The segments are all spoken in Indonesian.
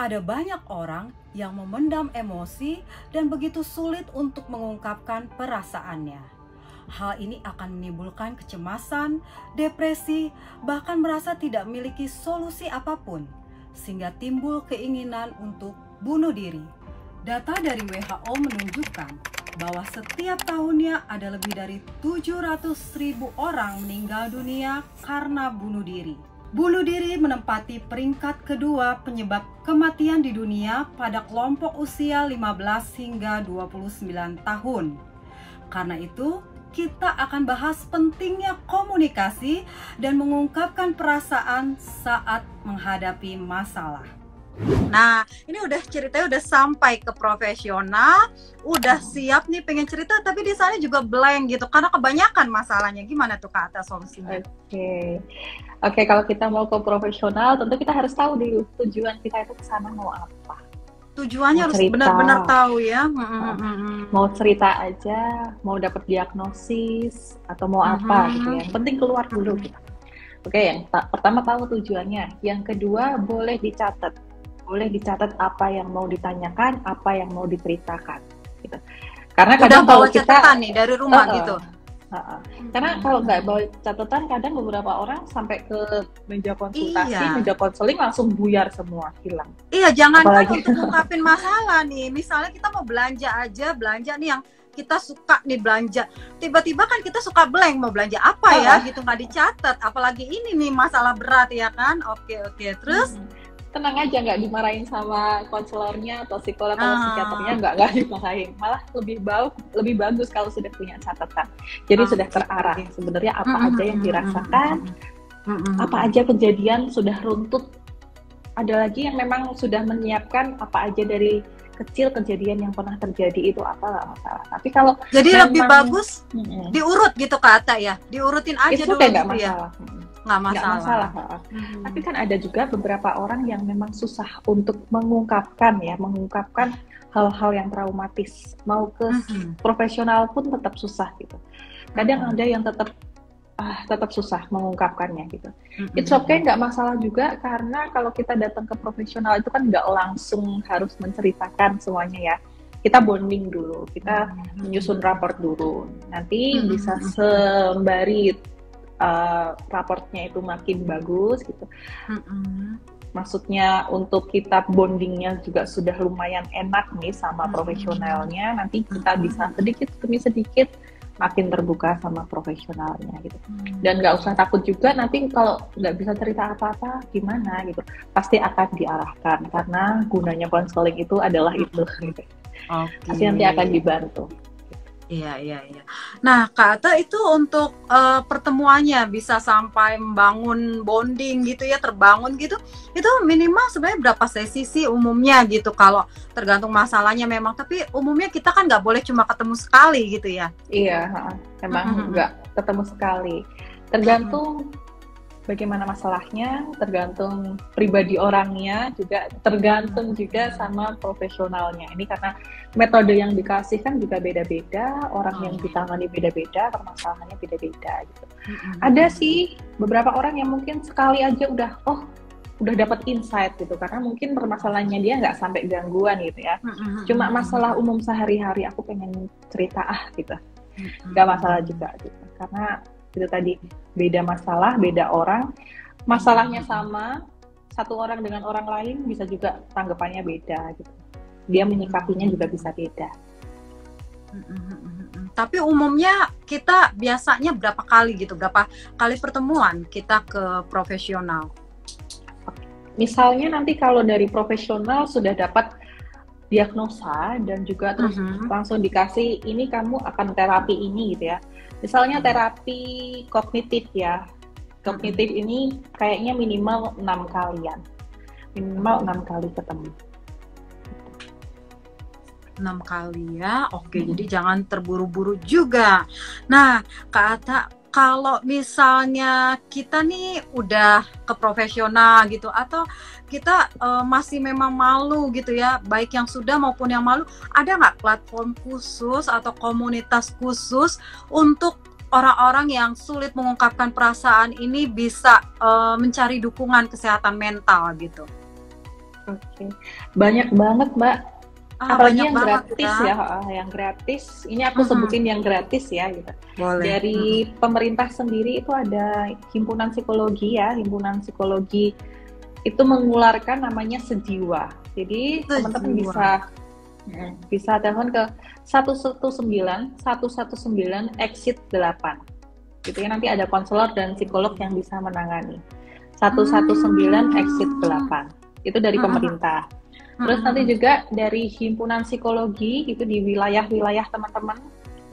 Ada banyak orang yang memendam emosi dan begitu sulit untuk mengungkapkan perasaannya. Hal ini akan menimbulkan kecemasan, depresi, bahkan merasa tidak memiliki solusi apapun, sehingga timbul keinginan untuk bunuh diri. Data dari WHO menunjukkan bahwa setiap tahunnya ada lebih dari 700.000 orang meninggal dunia karena bunuh diri. Bunuh diri menempati peringkat kedua penyebab kematian di dunia pada kelompok usia 15 hingga 29 tahun. Karena itu, kita akan bahas pentingnya komunikasi dan mengungkapkan perasaan saat menghadapi masalah. Nah, ini udah ceritanya udah sampai ke profesional, udah siap nih pengen cerita, tapi di sana juga blank gitu karena kebanyakan masalahnya. Gimana tuh Kak Atta solusinya? Oke, kalau kita mau ke profesional, tentu kita harus tahu dulu tujuan kita itu ke sana mau apa. Tujuannya harus benar-benar tahu ya. Mau cerita aja, mau dapat diagnosis atau mau apa gitu ya. Yang penting keluar dulu kita. Oke, yang pertama tahu tujuannya. Yang kedua boleh dicatat. Boleh dicatat apa yang mau ditanyakan, apa yang mau diceritakan gitu. Karena kadang kalau kita catatan nih dari rumah gitu. Karena kalau nggak bawa catatan, kadang beberapa orang sampai ke meja konsultasi, meja konseling langsung buyar semua, hilang. Iya, jangan kan untuk ngungkapin masalah nih. Misalnya kita mau belanja aja, belanja nih yang kita suka nih belanja. Tiba-tiba kan kita suka blank, mau belanja apa ya gitu, nggak dicatat. Apalagi ini nih masalah berat ya kan. Oke. Terus tenang aja, nggak dimarahin sama konselornya atau psikolog atau psikiaternya, nggak dimarahin. Malah lebih bagus kalau sudah punya catatan. Jadi sudah terarah sebenarnya apa aja yang dirasakan, apa aja kejadian sudah runtut. Ada lagi yang memang sudah menyiapkan apa aja dari kecil kejadian yang pernah terjadi itu apa, nggak masalah. Tapi kalau jadi memang, lebih bagus diurut gitu Kak Atta ya, diurutin aja dulu gitu ya. Nggak masalah. Tapi kan ada juga beberapa orang yang memang susah untuk mengungkapkan ya, mengungkapkan hal-hal yang traumatis. Mau ke profesional pun tetap susah gitu. Kadang ada yang tetap susah mengungkapkannya gitu. It's okay, nggak masalah juga, karena kalau kita datang ke profesional itu kan nggak langsung harus menceritakan semuanya ya. Kita bonding dulu, kita menyusun rapor dulu. Nanti bisa sembari raportnya itu makin bagus gitu. Maksudnya untuk kita bondingnya juga sudah lumayan enak nih sama profesionalnya. Nanti kita bisa sedikit demi sedikit makin terbuka sama profesionalnya gitu. Dan nggak usah takut juga nanti kalau nggak bisa cerita apa-apa gimana gitu. Pasti akan diarahkan karena gunanya konseling itu adalah itu. Pasti nanti akan dibantu. Iya. Nah, Kak Atta itu untuk pertemuannya bisa sampai membangun bonding gitu ya, terbangun gitu. Itu minimal sebenarnya berapa sesi sih umumnya gitu, kalau tergantung masalahnya memang. Tapi umumnya kita kan nggak boleh cuma ketemu sekali gitu ya. Iya, emang nggak ketemu sekali. Tergantung bagaimana masalahnya, tergantung pribadi orangnya juga, tergantung juga sama profesionalnya. Ini karena metode yang dikasih kan juga beda-beda, orang yang ditangani beda-beda, permasalahannya beda-beda gitu. Ada sih beberapa orang yang mungkin sekali aja udah dapat insight gitu, karena mungkin permasalahannya dia nggak sampai gangguan gitu ya. Cuma masalah umum sehari-hari, aku pengen cerita gitu. Nggak masalah juga gitu, karena itu tadi beda masalah, beda orang. Masalahnya sama, satu orang dengan orang lain bisa juga tanggapannya beda gitu. Dia menyikapinya juga bisa beda. Tapi umumnya kita biasanya berapa kali gitu, berapa kali pertemuan kita ke profesional? Misalnya nanti kalau dari profesional sudah dapat diagnosa dan juga terus langsung dikasih ini kamu akan terapi ini gitu ya. Misalnya terapi kognitif ya. Kognitif ini kayaknya minimal 6 kalian. Minimal 6 kali ketemu. 6 kali ya. Oke, jadi jangan terburu-buru juga. Nah, Kak Atta, kalau misalnya kita nih udah ke profesional gitu, atau kita masih memang malu gitu ya, baik yang sudah maupun yang malu, ada nggak platform khusus atau komunitas khusus untuk orang-orang yang sulit mengungkapkan perasaan ini bisa mencari dukungan kesehatan mental gitu? Oke, banyak banget Mbak. Apalagi yang gratis ya, yang gratis. Ini aku sebutin yang gratis ya, gitu. Boleh. Dari pemerintah sendiri itu ada himpunan psikologi ya, himpunan psikologi itu mengeluarkan namanya Sejiwa. Jadi teman-teman bisa telepon ke 119 exit 8. Gitu ya, nanti ada konselor dan psikolog yang bisa menangani. 119 exit 8. Itu dari pemerintah. Terus nanti juga dari himpunan psikologi itu di wilayah-wilayah teman-teman,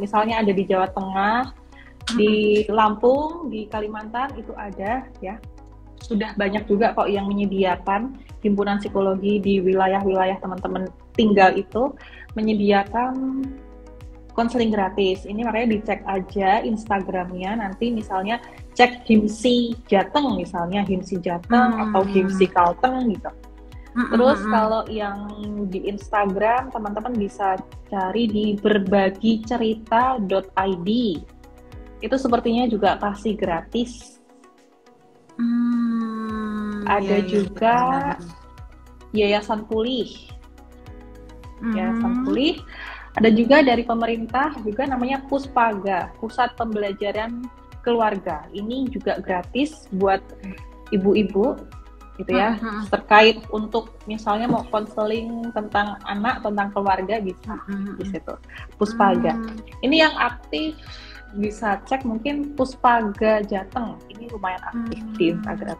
misalnya ada di Jawa Tengah, di Lampung, di Kalimantan itu ada ya. Sudah banyak juga kok yang menyediakan himpunan psikologi di wilayah-wilayah teman-teman tinggal itu menyediakan konseling gratis. Ini makanya dicek aja Instagramnya, nanti misalnya cek Himsi Jateng misalnya, Himsi Jateng atau Himsi Kalteng gitu. Terus kalau yang di Instagram teman-teman bisa cari di berbagicerita.id. Itu sepertinya juga pasti gratis. Ada juga Yayasan Pulih. Yayasan Pulih. Ada juga dari pemerintah juga namanya Puspaga, Pusat Pembelajaran Keluarga. Ini juga gratis buat ibu-ibu gitu ya, terkait untuk misalnya mau konseling tentang anak, tentang keluarga bisa di situ Puspaga. Ini yang aktif bisa cek mungkin Puspaga Jateng, ini lumayan aktif di Instagram.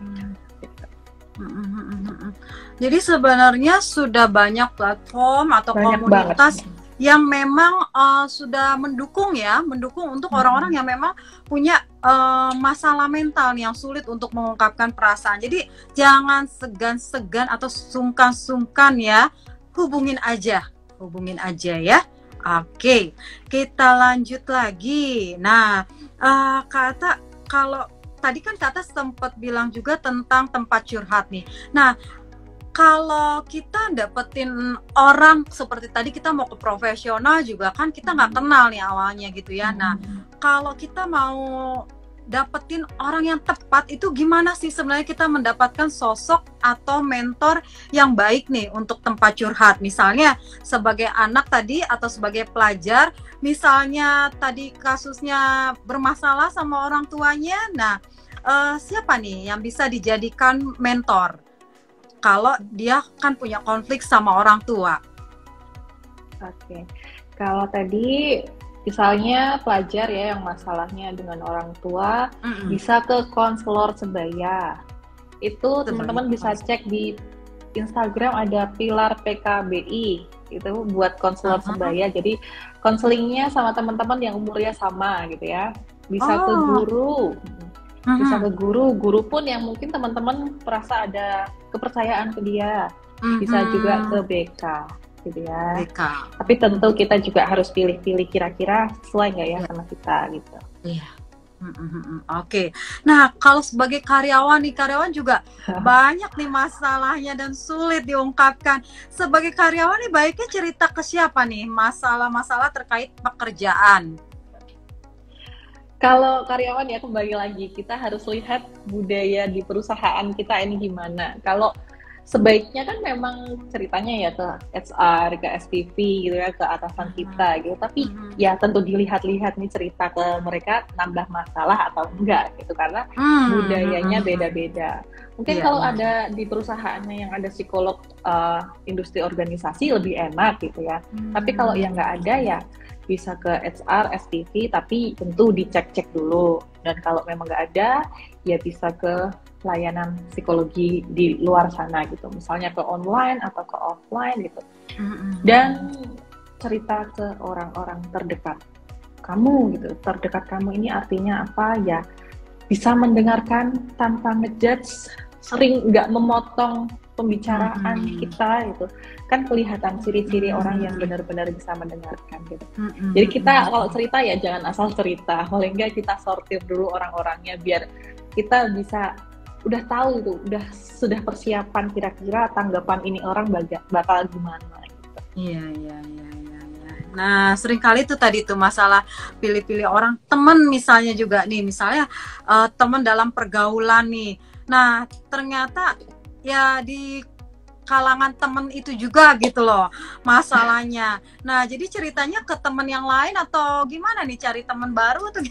Jadi sebenarnya sudah banyak platform atau banyak komunitas yang memang sudah mendukung ya, mendukung untuk orang-orang yang memang punya masalah mental yang sulit untuk mengungkapkan perasaan. Jadi jangan segan-segan atau sungkan-sungkan ya, hubungin aja ya. Oke, kita lanjut lagi. Nah, kata kalau tadi kan kata sempat bilang juga tentang tempat curhat nih. Nah, kalau kita dapetin orang seperti tadi, kita mau ke profesional juga kan kita nggak kenal nih awalnya gitu ya. Nah, kalau kita mau dapetin orang yang tepat itu gimana sih sebenarnya kita mendapatkan sosok atau mentor yang baik nih untuk tempat curhat? Misalnya sebagai anak tadi atau sebagai pelajar, misalnya tadi kasusnya bermasalah sama orang tuanya. Nah, siapa nih yang bisa dijadikan mentor? Kalau dia kan punya konflik sama orang tua. Oke, kalau tadi misalnya pelajar ya yang masalahnya dengan orang tua, bisa ke konselor sebaya. Itu teman-teman bisa cek di Instagram ada Pilar PKBI, itu buat konselor sebaya. Jadi konselingnya sama teman-teman yang umurnya sama gitu ya. Bisa ke guru. Bisa ke guru, guru pun yang mungkin teman-teman merasa ada kepercayaan ke dia. Bisa juga ke BK gitu ya. BK. Tapi tentu kita juga harus pilih-pilih kira-kira sesuai nggak ya sama kita gitu. Iya. Oke. Nah, kalau sebagai karyawan nih, karyawan juga banyak nih masalahnya dan sulit diungkapkan. Sebagai karyawan nih baiknya cerita ke siapa nih masalah-masalah terkait pekerjaan? Kalau karyawan ya kembali lagi, kita harus lihat budaya di perusahaan kita ini gimana. Kalau sebaiknya kan memang ceritanya ya ke HR, ke SPV gitu ya, ke atasan kita gitu. Tapi ya tentu dilihat-lihat nih cerita ke mereka nambah masalah atau enggak gitu, karena budayanya beda-beda. Mungkin kalau ada di perusahaannya yang ada psikolog industri organisasi lebih enak gitu ya. Tapi kalau yang nggak ada ya bisa ke HR, SPV, tapi tentu dicek-cek dulu. Dan kalau memang nggak ada, ya bisa ke layanan psikologi di luar sana gitu. Misalnya ke online atau ke offline gitu. Dan cerita ke orang-orang terdekat kamu gitu. Terdekat kamu ini artinya apa ya? Bisa mendengarkan tanpa ngejudge, sering nggak memotong pembicaraan kita gitu kan, kelihatan ciri-ciri orang yang benar-benar bisa mendengarkan gitu. Jadi kita kalau cerita ya jangan asal cerita, kalau enggak kita sortir dulu orang-orangnya biar kita bisa udah tahu itu sudah persiapan kira-kira tanggapan ini orang bakal gimana gitu. Iya. Nah, seringkali itu tadi tuh masalah pilih-pilih orang, teman misalnya juga nih, misalnya teman dalam pergaulan nih. Nah, ternyata ya di kalangan temen itu juga gitu loh masalahnya. Nah jadi ceritanya ke temen yang lain atau gimana nih, cari temen baru tuh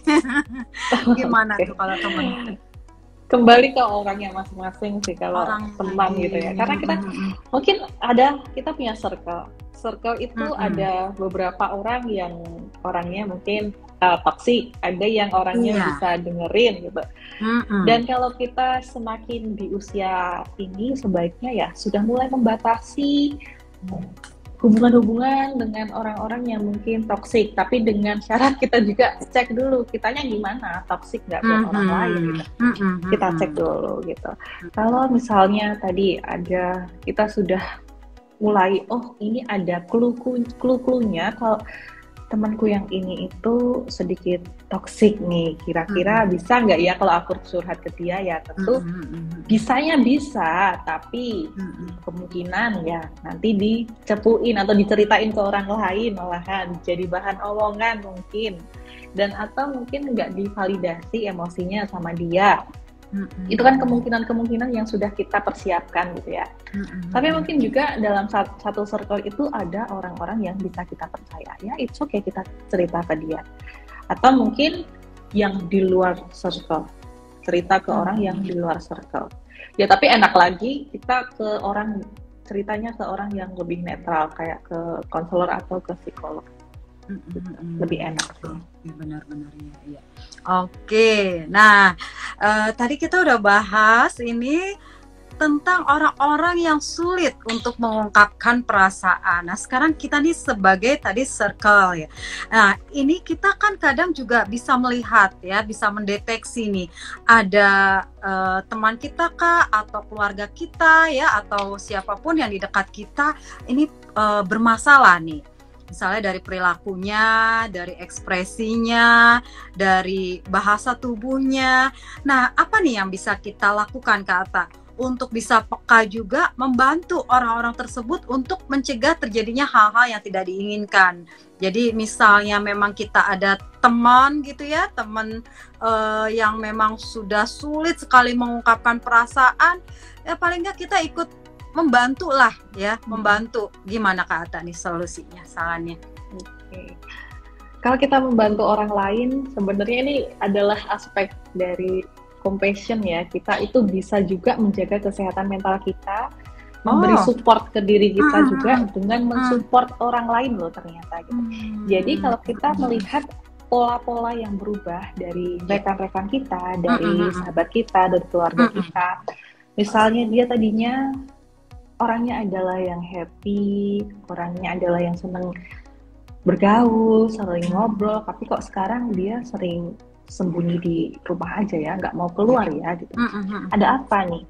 gimana tuh kalau temen? Kembali ke orangnya masing-masing sih kalau teman gitu ya, karena kita mungkin ada, kita punya circle itu ada beberapa orang yang orangnya mungkin toksik, ada yang orangnya bisa dengerin gitu. Dan kalau kita semakin di usia ini sebaiknya ya sudah mulai membatasi hubungan-hubungan dengan orang-orang yang mungkin toksik, tapi dengan syarat kita juga cek dulu kitanya gimana, toksik nggak buat orang lain gitu. Kita cek dulu gitu. Kalau misalnya tadi ada, kita sudah mulai oh ini ada clue-cluenya kalau temanku yang ini itu sedikit toksik nih, kira-kira bisa nggak ya kalau aku curhat ke dia? Ya tentu bisanya bisa, tapi kemungkinan ya nanti dicepuin atau diceritain ke orang lain, malahan jadi bahan omongan mungkin, dan atau mungkin nggak divalidasi emosinya sama dia. Itu kan kemungkinan-kemungkinan yang sudah kita persiapkan gitu ya. Tapi mungkin juga dalam satu circle itu ada orang-orang yang bisa kita percaya. Ya it's okay kita cerita ke dia. Atau mungkin yang di luar circle, cerita ke orang yang di luar circle. Ya tapi enak lagi kita ke orang, ceritanya ke orang yang lebih netral, kayak ke konselor atau ke psikolog. Lebih enak tuh. Benar-benar ya. Oke, nah tadi kita udah bahas ini tentang orang-orang yang sulit untuk mengungkapkan perasaan. Nah sekarang kita nih sebagai tadi circle ya. Nah ini kita kan kadang juga bisa melihat ya, bisa mendeteksi nih ada teman kita kah atau keluarga kita ya, atau siapapun yang di dekat kita ini bermasalah nih. Misalnya dari perilakunya, dari ekspresinya, dari bahasa tubuhnya. Nah, apa nih yang bisa kita lakukan, Kak Atta, untuk bisa peka juga membantu orang-orang tersebut untuk mencegah terjadinya hal-hal yang tidak diinginkan? Jadi misalnya memang kita ada teman gitu ya, teman yang memang sudah sulit sekali mengungkapkan perasaan, ya paling nggak kita ikut membantu lah ya, membantu. Gimana Kak Atta nih solusinya, sarannya? Oke. Kalau kita membantu orang lain, sebenarnya ini adalah aspek dari compassion ya. Kita itu bisa juga menjaga kesehatan mental kita, memberi support ke diri kita juga dengan mensupport orang lain loh ternyata gitu. Jadi kalau kita melihat pola-pola yang berubah dari rekan-rekan kita, dari sahabat kita, dari keluarga kita. Misalnya dia tadinya orangnya adalah yang happy, orangnya adalah yang seneng bergaul, sering ngobrol, tapi kok sekarang dia sering sembunyi di rumah aja ya, nggak mau keluar ya gitu. Ada apa nih?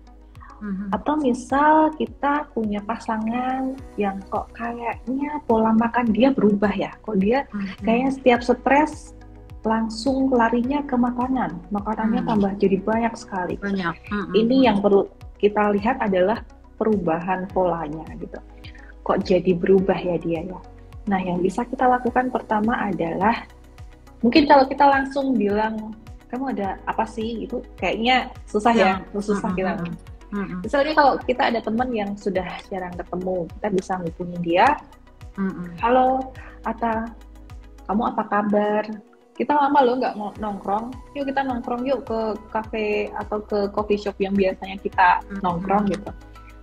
Atau misal kita punya pasangan yang kok kayaknya pola makan dia berubah ya, kok dia kayaknya setiap stres langsung larinya ke makanan, makanannya tambah jadi banyak sekali. Ini yang perlu kita lihat adalah perubahan polanya gitu, kok jadi berubah ya dia ya. Nah yang bisa kita lakukan pertama adalah, mungkin kalau kita langsung bilang kamu ada apa sih itu kayaknya susah ya, susah bilang. Misalnya kalau kita ada teman yang sudah jarang ketemu, kita bisa menghubungi dia. Halo Atta, kamu apa kabar? Kita lama loh nggak nongkrong, yuk kita nongkrong yuk ke cafe atau ke coffee shop yang biasanya kita nongkrong gitu.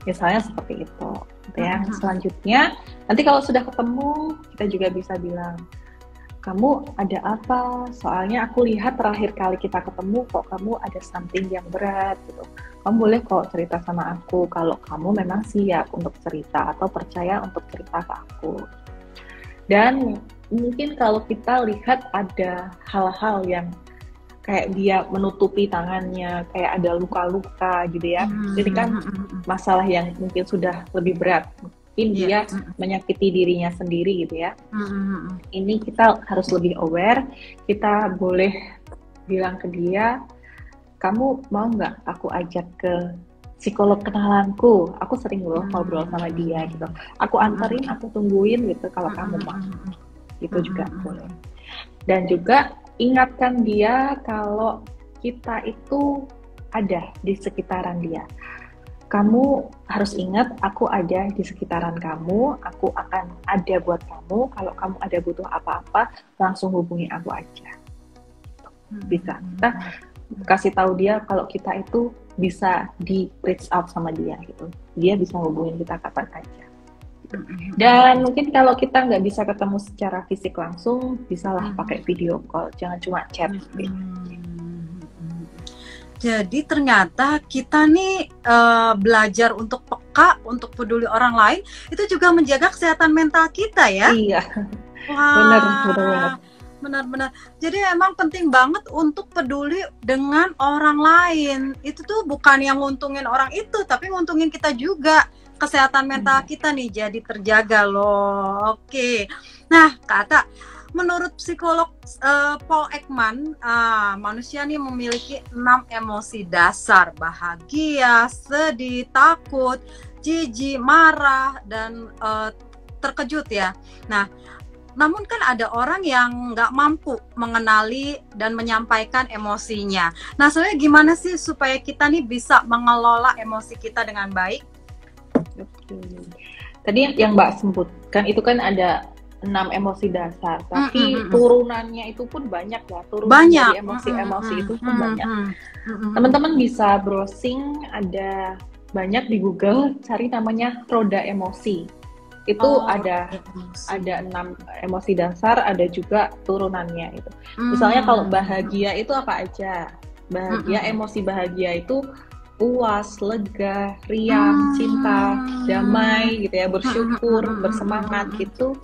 Misalnya seperti itu, gitu ya. Selanjutnya, nanti kalau sudah ketemu, kita juga bisa bilang, kamu ada apa? Soalnya aku lihat terakhir kali kita ketemu, kok kamu ada something yang berat, gitu. Kamu boleh kok cerita sama aku, kalau kamu memang siap untuk cerita, atau percaya untuk cerita ke aku. Dan mungkin kalau kita lihat ada hal-hal yang kayak dia menutupi tangannya, kayak ada luka-luka gitu ya. Jadi kan masalah yang mungkin sudah lebih berat. Mungkin dia menyakiti dirinya sendiri gitu ya. Ini kita harus lebih aware. Kita boleh bilang ke dia, kamu mau nggak aku ajak ke psikolog kenalanku? Aku sering loh ngobrol sama dia gitu. Aku anterin, aku tungguin gitu kalau kamu mau. Itu juga boleh. Dan juga ingatkan dia kalau kita itu ada di sekitaran dia. kamu harus ingat aku ada di sekitaran kamu, aku akan ada buat kamu, kalau kamu ada butuh apa-apa, langsung hubungi aku aja. Bisa, kita kasih tahu dia kalau kita itu bisa di reach out sama dia gitu, dia bisa hubungin kita kapan aja. Dan mungkin kalau kita nggak bisa ketemu secara fisik langsung, bisalah pakai video call, jangan cuma chat gitu. Jadi ternyata kita nih belajar untuk peka, untuk peduli orang lain, itu juga menjaga kesehatan mental kita ya? Iya, benar-benar. Benar-benar. Jadi emang penting banget untuk peduli dengan orang lain. Itu tuh bukan yang nguntungin orang itu, tapi nguntungin kita juga. Kesehatan mental kita nih jadi terjaga loh. Oke. Nah, Kak, menurut psikolog Paul Ekman, manusia nih memiliki 6 emosi dasar: bahagia, sedih, takut, jijik, marah, dan terkejut ya. Nah, namun kan ada orang yang nggak mampu mengenali dan menyampaikan emosinya. Nah, soalnya gimana sih supaya kita nih bisa mengelola emosi kita dengan baik? Tadi yang Mbak sebutkan itu kan ada 6 emosi dasar, tapi turunannya itu pun banyak ya, turunan dari emosi-emosi itu pun banyak. Teman-teman bisa browsing, ada banyak di Google, cari namanya roda emosi. Itu ada 6 emosi dasar, ada juga turunannya itu. Misalnya kalau bahagia itu apa aja? Bahagia, emosi bahagia itu puas, lega, riang, cinta, damai gitu ya, bersyukur, bersemangat gitu.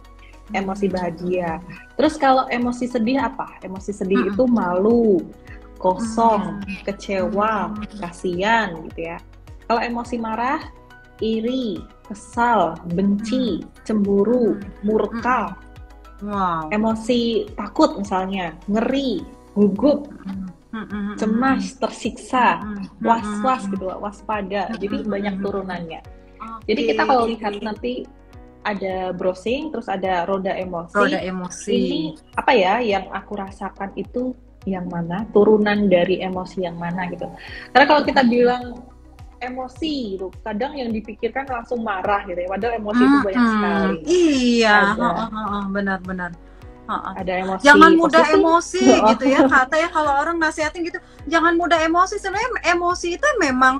Emosi bahagia. Terus kalau emosi sedih apa? Emosi sedih itu malu, kosong, kecewa, kasihan gitu ya. Kalau emosi marah, iri, kesal, benci, cemburu, murka. Emosi takut misalnya, ngeri, gugup, cemas, tersiksa, was-was gitu, waspada. Jadi banyak turunannya. Jadi kita kalau lihat nanti ada browsing, terus ada roda emosi. Roda emosi. Ini apa ya yang aku rasakan itu yang mana? Turunan dari emosi yang mana gitu. Karena kalau kita bilang emosi gitu, kadang yang dipikirkan langsung marah gitu ya. Padahal emosi itu banyak sekali. Iya, benar-benar. Ada emosi. Jangan mudah emosi gitu ya. Katanya kalau orang nasihatin gitu, jangan mudah emosi. Sebenarnya emosi itu memang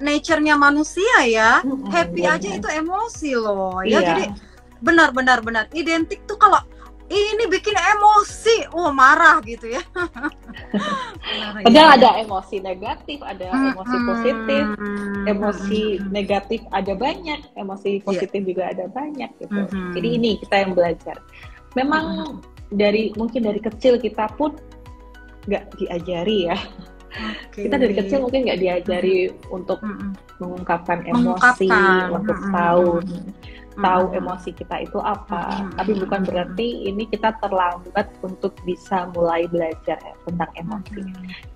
nature-nya manusia ya, happy aja itu emosi loh ya. Jadi benar identik tuh kalau ini bikin emosi, marah gitu ya. Padahal ada emosi negatif, ada emosi positif. Emosi negatif ada banyak, emosi positif juga ada banyak gitu. Jadi ini kita yang belajar. Memang mungkin dari kecil kita pun nggak diajari ya. Kita dari kecil mungkin nggak diajari untuk mengungkapkan emosi, untuk tahu emosi kita itu apa. Tapi bukan berarti ini kita terlambat untuk bisa mulai belajar tentang emosi.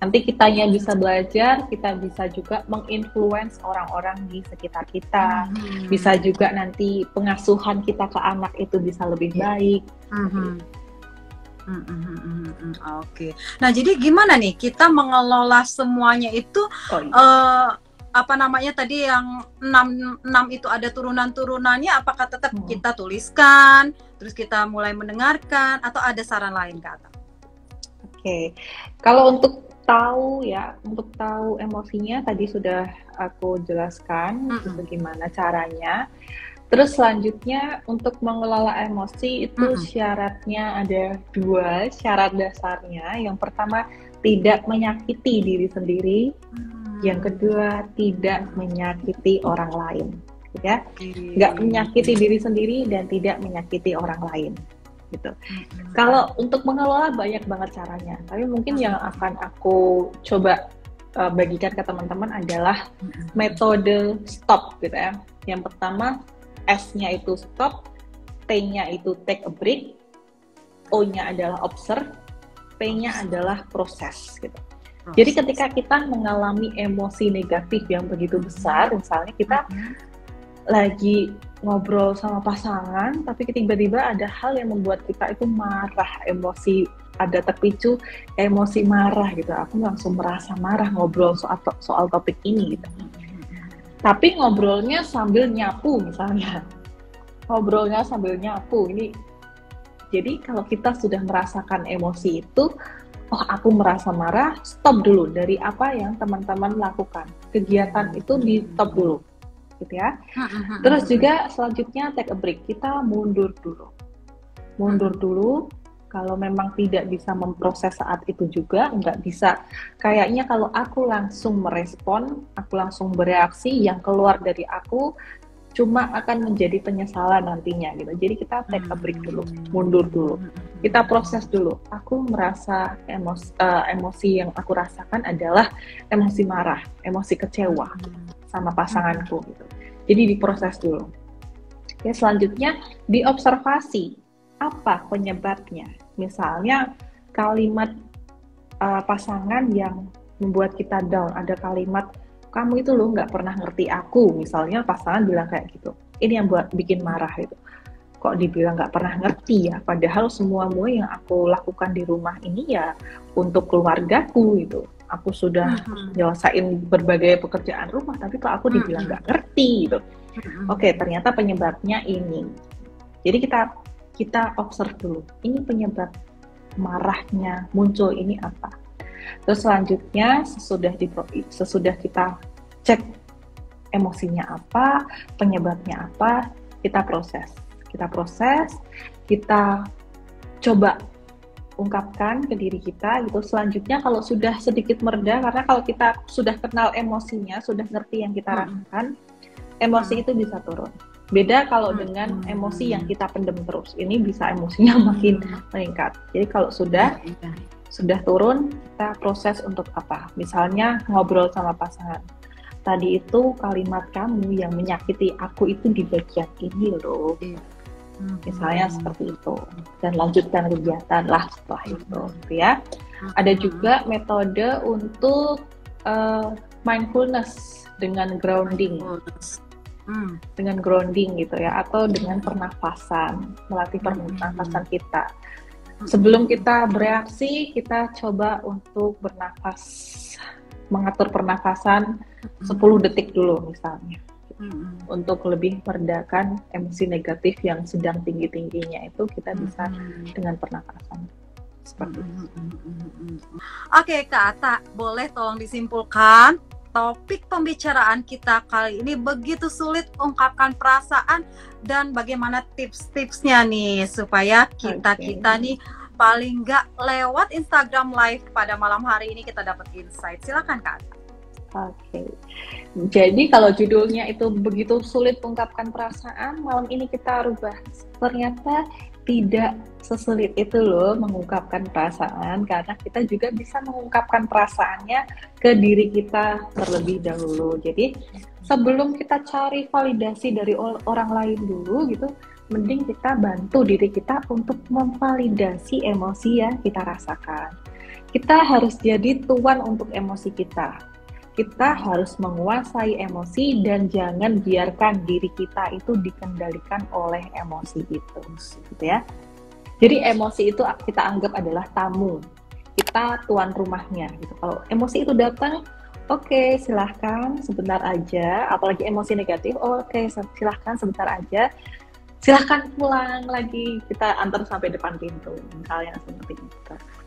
Nanti kitanya bisa belajar, kita bisa juga menginfluence orang-orang di sekitar kita. Bisa juga nanti pengasuhan kita ke anak itu bisa lebih baik. Oke. Nah, jadi gimana nih kita mengelola semuanya itu? Apa namanya tadi yang 6 itu ada turunan-turunannya? Apakah tetap kita tuliskan, terus kita mulai mendengarkan, atau ada saran lain, Kak? Oke. Kalau untuk tahu emosinya tadi sudah aku jelaskan bagaimana caranya. Terus selanjutnya untuk mengelola emosi itu syaratnya ada 2 syarat dasarnya. Yang pertama, tidak menyakiti diri sendiri. Yang kedua, tidak menyakiti orang lain. Ya, nggak menyakiti diri sendiri dan tidak menyakiti orang lain. Gitu. Kalau untuk mengelola banyak banget caranya. Tapi mungkin yang akan aku coba bagikan ke teman-teman adalah metode stop gitu ya. Yang pertama, S-nya itu stop, T-nya itu take a break, O-nya adalah observe, P-nya adalah proses gitu. Jadi ketika kita mengalami emosi negatif yang begitu besar, misalnya kita lagi ngobrol sama pasangan, tapi tiba-tiba ada hal yang membuat kita itu marah, emosi ada terpicu, emosi marah gitu. Aku langsung merasa marah ngobrol soal topik ini gitu. tapi ngobrolnya sambil nyapu misalnya. Ngobrolnya sambil nyapu ini. Jadi kalau kita sudah merasakan emosi itu, oh aku merasa marah, stop dulu dari apa yang teman-teman lakukan. Kegiatan itu di stop dulu, gitu ya. Terus juga selanjutnya take a break, kita mundur dulu. Mundur dulu, kalau memang tidak bisa memproses saat itu juga, nggak bisa. Kayaknya kalau aku langsung merespon, aku langsung bereaksi, yang keluar dari aku cuma akan menjadi penyesalan nantinya gitu. Jadi kita take a break dulu, mundur dulu. Kita proses dulu. Aku merasa emosi yang aku rasakan adalah emosi marah, emosi kecewa sama pasanganku gitu. Jadi diproses dulu. Oke, selanjutnya diobservasi apa penyebabnya. Misalnya kalimat pasangan yang membuat kita down, ada kalimat kamu itu loh nggak pernah ngerti aku, misalnya pasangan bilang kayak gitu, ini yang buat bikin marah gitu. Kok dibilang nggak pernah ngerti ya, padahal semua yang aku lakukan di rumah ini ya untuk keluargaku gitu. Aku sudah nyelesain berbagai pekerjaan rumah, tapi kok aku dibilang nggak ngerti gitu. Oke, ternyata penyebabnya ini. Jadi kita observe dulu, ini penyebab marahnya muncul ini apa. Terus selanjutnya sesudah kita cek emosinya apa, penyebabnya apa, kita proses, kita coba ungkapkan ke diri kita gitu. Selanjutnya kalau sudah sedikit mereda, karena kalau kita sudah kenal emosinya, sudah ngerti yang kita rasakan, emosi itu bisa turun. Beda kalau dengan emosi yang kita pendem terus, ini bisa emosinya makin meningkat. Jadi kalau sudah turun, kita proses untuk apa? Misalnya ngobrol sama pasangan. Tadi itu kalimat kamu yang menyakiti aku itu di bagian ini loh. Misalnya seperti itu. Dan lanjutkan kegiatan lah setelah itu, ya. Ada juga metode untuk mindfulness dengan grounding. Dengan grounding gitu ya, atau dengan pernafasan, melatih pernafasan kita. Sebelum kita bereaksi, kita coba untuk bernafas, mengatur pernafasan 10 detik dulu misalnya, untuk lebih meredakan emosi negatif yang sedang tinggi-tingginya itu, kita bisa dengan pernafasan. Seperti itu. Oke, Kak Atta, boleh tolong disimpulkan? Topik pembicaraan kita kali ini begitu sulit ungkapkan perasaan, dan bagaimana tips-tipsnya nih supaya kita nih paling nggak lewat Instagram Live pada malam hari ini kita dapat insight. Silakan Kak. Oke. Jadi kalau judulnya itu begitu sulit ungkapkan perasaan, malam ini kita rubah. Ternyata tidak sesulit itu loh mengungkapkan perasaan, karena kita juga bisa mengungkapkan perasaannya ke diri kita terlebih dahulu. Jadi sebelum kita cari validasi dari orang lain dulu gitu, mending kita bantu diri kita untuk memvalidasi emosi yang kita rasakan. Kita harus jadi tuan untuk emosi kita. Kita harus menguasai emosi dan jangan biarkan diri kita itu dikendalikan oleh emosi itu, gitu ya. Jadi emosi itu kita anggap adalah tamu, kita tuan rumahnya gitu. Kalau emosi itu datang, oke, silahkan sebentar aja, apalagi emosi negatif, oke, silahkan sebentar aja, silahkan pulang lagi, kita antar sampai depan pintu, misalnya seperti itu.